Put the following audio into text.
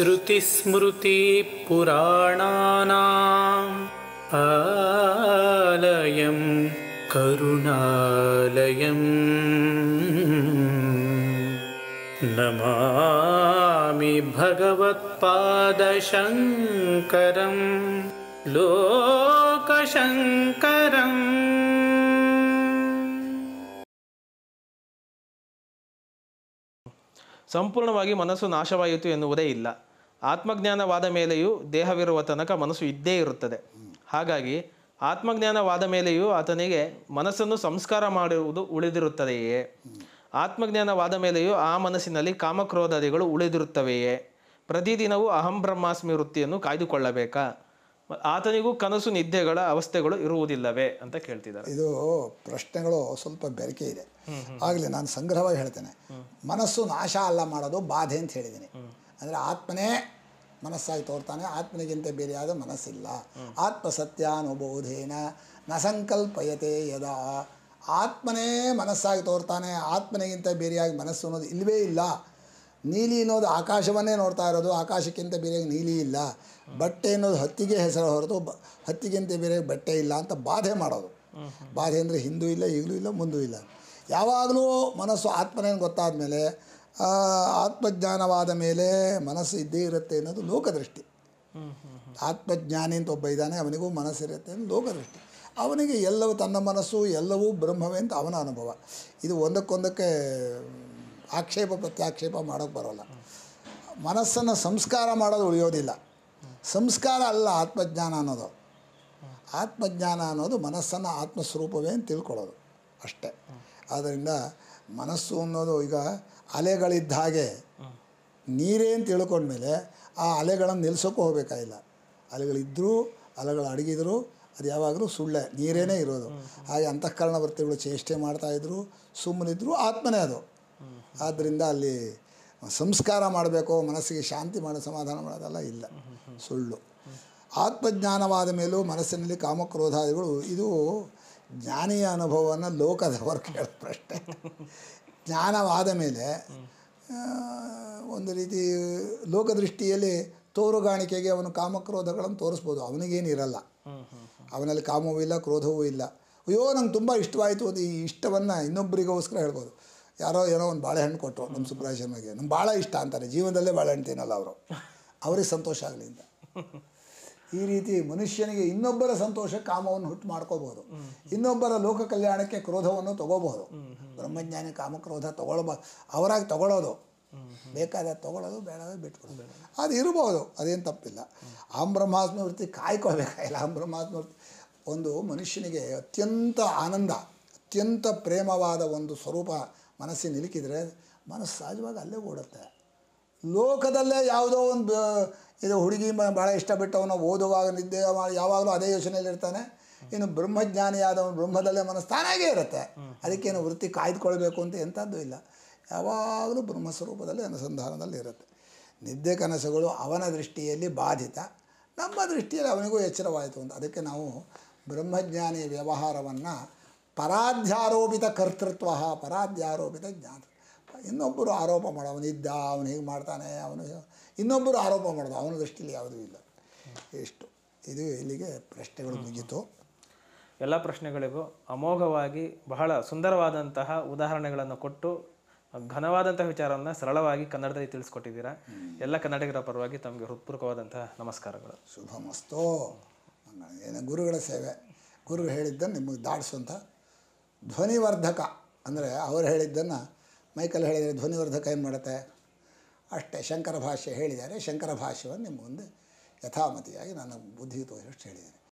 श्रुतिस्मृतिपुराणानाम् आलयं करुणालयं नमामि भगवत्पादशङ्करं लोकशङ्करम्। ಸಂಪೂರ್ಣವಾಗಿ ಮನಸ್ಸು ನಾಶವಾಯಿತು ಎನ್ನುವುದೇ ಇಲ್ಲ. ಆತ್ಮಜ್ಞಾನವಾದ ಮೇಲೆಯೂ ದೇಹವಿರುವ ತನಕ ಮನಸ್ಸು ಇದ್ದೇ ಇರುತ್ತದೆ. ಹಾಗಾಗಿ ಆತ್ಮಜ್ಞಾನವಾದ ಮೇಲೆಯೂ ಆತನಿಗೆ ಮನಸ್ಸನ್ನು ಸಂಸ್ಕಾರ ಮಾಡುವುದು ಉಳಿದಿರುತ್ತದೆಯೇ? ಆತ್ಮಜ್ಞಾನವಾದ ಮೇಲೆಯೂ ಆ ಮನಸ್ಸಿನಲ್ಲಿ ಕಾಮಕ್ರೋಧಾದಿಗಳು ಉಳಿದಿರುತ್ತವೆಯೇ? ಪ್ರತಿದಿನವೂ ಅಹಂ ಬ್ರಹ್ಮಾಸ್ಮಿ ವೃತ್ತಿಯನ್ನು ಕಾಯ್ದುಕೊಳ್ಳಬೇಕಾ? ಆತನಿಗೂ ಕನಸು ನಿದ್ದೆಗಳ ಅವಸ್ಥೆಗಳು ಇರುವುದಿಲ್ಲವೇ ಅಂತ ಕೇಳ್ತಿದ್ದಾರೆ. ಇದು ಪ್ರಶ್ನೆಗಳು ಸ್ವಲ್ಪ ಬೆರಕೆ ಇದೆ. ಆಗಲೇ ನಾನು ಸಂಗ್ರಹವಾಗಿ ಹೇಳ್ತೇನೆ. ಮನಸ್ಸು ನಾಶ ಅಲ್ಲ ಮಾಡೋದು, ಬಾಧೆ ಅಂತ ಹೇಳಿದ್ದೀನಿ. ಅಂದರೆ ಆತ್ಮನೇ ಮನಸ್ಸಾಗಿ ತೋರ್ತಾನೆ, ಆತ್ಮನಿಗಿಂತ ಬೇರೆಯಾದ ಮನಸ್ಸಿಲ್ಲ. ಆತ್ಮಸತ್ಯಾನುಬೋಧೇನ ನ ಸಂಕಲ್ಪಯತೆ ಯದಾ, ಆತ್ಮನೇ ಮನಸ್ಸಾಗಿ ತೋರ್ತಾನೆ, ಆತ್ಮನಿಗಿಂತ ಬೇರೆಯಾಗಿ ಮನಸ್ಸು ಅನ್ನೋದು ಇಲ್ಲವೇ ಇಲ್ಲ. ನೀಲಿ ಅನ್ನೋದು ಆಕಾಶವನ್ನೇ ನೋಡ್ತಾ ಇರೋದು, ಆಕಾಶಕ್ಕಿಂತ ಬೇರೆಯಾಗಿ ನೀಲಿ ಇಲ್ಲ. ಬಟ್ಟೆ ಅನ್ನೋದು ಹತ್ತಿಗೆ ಹೆಸರು ಹೊರತು ಹತ್ತಿಗಿಂತ ಬೇರೆ ಬಟ್ಟೆ ಇಲ್ಲ ಅಂತ ಬಾಧೆ ಮಾಡೋದು. ಬಾಧೆ ಅಂದರೆ ಹಿಂದೂ ಇಲ್ಲ, ಈಗಲೂ ಇಲ್ಲ, ಮುಂದೂ ಇಲ್ಲ. ಯಾವಾಗಲೂ ಮನಸ್ಸು ಆತ್ಮನೇನು ಗೊತ್ತಾದ ಮೇಲೆ, ಆತ್ಮಜ್ಞಾನವಾದ ಮೇಲೆ ಮನಸ್ಸು ಇದ್ದೇ ಇರುತ್ತೆ ಅನ್ನೋದು ಲೋಕದೃಷ್ಟಿ. ಆತ್ಮಜ್ಞಾನಿ ಅಂತ ಒಬ್ಬ ಇದ್ದಾನೆ, ಅವನಿಗೂ ಮನಸ್ಸಿರುತ್ತೆ ಅನ್ನೋದು ಲೋಕದೃಷ್ಟಿ. ಅವನಿಗೆ ಎಲ್ಲವೂ ತನ್ನ ಮನಸ್ಸು, ಎಲ್ಲವೂ ಬ್ರಹ್ಮವೇ ಅಂತ ಅವನ ಅನುಭವ. ಇದು ಒಂದಕ್ಕೊಂದಕ್ಕೆ ಆಕ್ಷೇಪ ಪ್ರತ್ಯಾಕ್ಷೇಪ ಮಾಡೋಕ್ಕೆ ಬರೋಲ್ಲ. ಮನಸ್ಸನ್ನು ಸಂಸ್ಕಾರ ಮಾಡೋದು ಉಳಿಯೋದಿಲ್ಲ. ಸಂಸ್ಕಾರ ಅಲ್ಲ ಆತ್ಮಜ್ಞಾನ ಅನ್ನೋದು. ಆತ್ಮಜ್ಞಾನ ಅನ್ನೋದು ಮನಸ್ಸನ್ನು ಆತ್ಮಸ್ವರೂಪವೇ ಅಂತ ತಿಳ್ಕೊಳ್ಳೋದು ಅಷ್ಟೇ. ಆದ್ದರಿಂದ ಮನಸ್ಸು ಅನ್ನೋದು ಈಗ ಅಲೆಗಳಿದ್ದ ಹಾಗೆ, ನೀರೇನು ತಿಳ್ಕೊಂಡ್ಮೇಲೆ ಆ ಅಲೆಗಳನ್ನು ನಿಲ್ಲಿಸೋಕ್ಕೂ ಹೋಗಬೇಕಾಗಿಲ್ಲ. ಅಲೆಗಳಿದ್ದರೂ ಅಲೆಗಳು ಅಡಗಿದ್ರು ಅದು ಯಾವಾಗಲೂ ಸುಳ್ಳೆ, ನೀರೇನೇ ಇರೋದು. ಹಾಗೆ ಅಂತಃಕರಣ ವೃತ್ತಿಗಳು ಚೇಷ್ಟೆ ಮಾಡ್ತಾಯಿದ್ರು, ಸುಮ್ಮನಿದ್ರು ಆತ್ಮನೇ ಅದು. ಆದ್ದರಿಂದ ಅಲ್ಲಿ ಸಂಸ್ಕಾರ ಮಾಡಬೇಕು, ಮನಸ್ಸಿಗೆ ಶಾಂತಿ ಮಾಡೋ ಸಮಾಧಾನ ಮಾಡೋದೆಲ್ಲ ಇಲ್ಲ, ಸುಳ್ಳು. ಆತ್ಮಜ್ಞಾನವಾದ ಮೇಲೂ ಮನಸ್ಸಿನಲ್ಲಿ ಕಾಮಕ್ರೋಧಾದಿಗಳು, ಇದು ಜ್ಞಾನಿಯ ಅನುಭವವನ್ನು ಲೋಕದವರು ಕೇಳೋದ್ರಷ್ಟೇ. ಜ್ಞಾನವಾದ ಮೇಲೆ ಒಂದು ರೀತಿ ಲೋಕದೃಷ್ಟಿಯಲ್ಲಿ ತೋರುಗಾಣಿಕೆಗೆ ಅವನು ಕಾಮಕ್ರೋಧಗಳನ್ನು ತೋರಿಸ್ಬೋದು. ಅವನಿಗೇನಿರಲ್ಲ, ಅವನಲ್ಲಿ ಕಾಮವೂ ಇಲ್ಲ, ಕ್ರೋಧವೂ ಇಲ್ಲ. ಅಯ್ಯೋ ನಂಗೆ ತುಂಬ ಇಷ್ಟವಾಯಿತು, ಅದು ಈ ಇಷ್ಟವನ್ನು ಇನ್ನೊಬ್ಬರಿಗೋಸ್ಕರ ಹೇಳ್ಬೋದು. ಯಾರೋ ಏನೋ ಒಂದು ಬಾಳೆಹಣ್ಣು ಕೊಟ್ಟರು ನಮ್ಮ ಸುಬ್ರಾಯ ಶರ್ಮಗೆ, ನಮ್ಮ ಭಾಳ ಇಷ್ಟ ಅಂತಾರೆ, ಜೀವನದಲ್ಲೇ ಬಾಳೆಹಣ್ಣು ತಿನ್ನಲ್ಲ ಅವರು, ಅವರಿಗೆ ಸಂತೋಷ ಆಗಲಿ ಅಂತ. ಈ ರೀತಿ ಮನುಷ್ಯನಿಗೆ ಇನ್ನೊಬ್ಬರ ಸಂತೋಷ ಕಾಮವನ್ನು ಹುಟ್ಟು ಮಾಡ್ಕೋಬೋದು, ಇನ್ನೊಬ್ಬರ ಲೋಕ ಕಲ್ಯಾಣಕ್ಕೆ ಕ್ರೋಧವನ್ನು ತೊಗೋಬಹುದು. ಬ್ರಹ್ಮಜ್ಞಾನಿ ಕಾಮಕ್ರೋಧ ತೊಗೊಳ್ಬೋದು, ಅವರಾಗಿ ತೊಗೊಳ್ಳೋದು, ಬೇಕಾದ ತೊಗೊಳ್ಳೋದು, ಬೇಡಾದ ಬಿಟ್ಕೊಡೋದು, ಅದು ಇರ್ಬೋದು, ಅದೇನು ತಪ್ಪಿಲ್ಲ. ಆಂಬ್ರಹ್ಮಾತ್ಮ ವೃತ್ತಿ ಕಾಯ್ಕೋಬೇಕಾಗಿಲ್ಲ. ಆಂಬ್ರಹ್ಮಾತ್ಮ ವೃತ್ತಿ ಒಂದು ಮನುಷ್ಯನಿಗೆ ಅತ್ಯಂತ ಆನಂದ, ಅತ್ಯಂತ ಪ್ರೇಮವಾದ ಒಂದು ಸ್ವರೂಪ ಮನಸ್ಸಿನ ನಿಲುಕಿದರೆ ಮನಸ್ಸು ಸಹಜವಾಗಿ ಅಲ್ಲೇ ಓಡುತ್ತೆ. ಲೋಕದಲ್ಲೇ ಯಾವುದೋ ಒಂದು ಇದು ಹುಡುಗಿ ಭಾಳ ಇಷ್ಟಪಟ್ಟವನು ಓದುವಾಗ ನಿದ್ದೆ ಮಾಡಿ ಯಾವಾಗಲೂ ಅದೇ ಯೋಚನೆಯಲ್ಲಿರ್ತಾನೆ. ಇನ್ನು ಬ್ರಹ್ಮಜ್ಞಾನಿಯಾದವನು ಬ್ರಹ್ಮದಲ್ಲೇ ಮನಸ್ಸು ತಾನಾಗೇ ಇರುತ್ತೆ. ಅದಕ್ಕೇನು ವೃತ್ತಿ ಕಾಯ್ದುಕೊಳ್ಬೇಕು ಅಂತ ಎಂಥದ್ದು ಇಲ್ಲ, ಯಾವಾಗಲೂ ಬ್ರಹ್ಮಸ್ವರೂಪದಲ್ಲಿ ಅನುಸಂಧಾನದಲ್ಲಿ ಇರುತ್ತೆ. ನಿದ್ದೆ ಕನಸುಗಳು ಅವನ ದೃಷ್ಟಿಯಲ್ಲಿ ಬಾಧಿತ, ನಮ್ಮ ದೃಷ್ಟಿಯಲ್ಲಿ ಅವನಿಗೂ ಎಚ್ಚರವಾಯಿತು ಅಂತ. ಅದಕ್ಕೆ ನಾವು ಬ್ರಹ್ಮಜ್ಞಾನಿ ವ್ಯವಹಾರವನ್ನು ಪರಾಧ್ಯಾರೋಪಿತ ಕರ್ತೃತ್ವ, ಪರಾಧ್ಯಾರೋಪಿತ ಜ್ಞಾನ. ಇನ್ನೊಬ್ಬರು ಆರೋಪ ಮಾಡೋ, ಅವನಿದ್ದ, ಅವನು ಹೀಗೆ ಮಾಡ್ತಾನೆ, ಅವನು ಇನ್ನೊಬ್ಬರು ಆರೋಪ ಮಾಡೋದು, ಅವನ ದೃಷ್ಟಿಯಲ್ಲಿ ಯಾವುದೂ ಇಲ್ಲ. ಎಷ್ಟು ಇದು ಇಲ್ಲಿಗೆ ಪ್ರಶ್ನೆಗಳು ಮುಗಿಯಿತು. ಎಲ್ಲ ಪ್ರಶ್ನೆಗಳಿಗೂ ಅಮೋಘವಾಗಿ ಬಹಳ ಸುಂದರವಾದಂತಹ ಉದಾಹರಣೆಗಳನ್ನು ಕೊಟ್ಟು ಘನವಾದಂತಹ ವಿಚಾರವನ್ನು ಸರಳವಾಗಿ ಕನ್ನಡದಲ್ಲಿ ತಿಳಿಸ್ಕೊಟ್ಟಿದ್ದೀರಾ. ಎಲ್ಲ ಕನ್ನಡಿಗರ ಪರವಾಗಿ ತಮಗೆ ಹೃತ್ಪೂರ್ವಕವಾದಂತಹ ನಮಸ್ಕಾರಗಳು. ಶುಭಮಸ್ತೋ. ಏನು ಗುರುಗಳ ಸೇವೆ, ಗುರುಗಳು ಹೇಳಿದ್ದನ್ನು ನಿಮಗೆ ದಾಟಿಸುವಂಥ ಧ್ವನಿವರ್ಧಕ, ಅಂದರೆ ಅವರು ಹೇಳಿದ್ದನ್ನು ಮೈಕಲ್ ಹೇಳಿದರೆ ಧ್ವನಿವರ್ಧಕ ಏನು ಮಾಡುತ್ತೆ ಅಷ್ಟೇ. ಶಂಕರ ಭಾಷ್ಯ ಹೇಳಿದ್ದಾರೆ, ಶಂಕರ ಭಾಷ್ಯವನ್ನು ನಿಮ್ಮ ಮುಂದೆ ಯಥಾಮತಿಯಾಗಿ ನನ್ನ ಬುದ್ಧಿ ತೋರಿಸೋಷ್ಟು ಹೇಳಿದ್ದೇನೆ.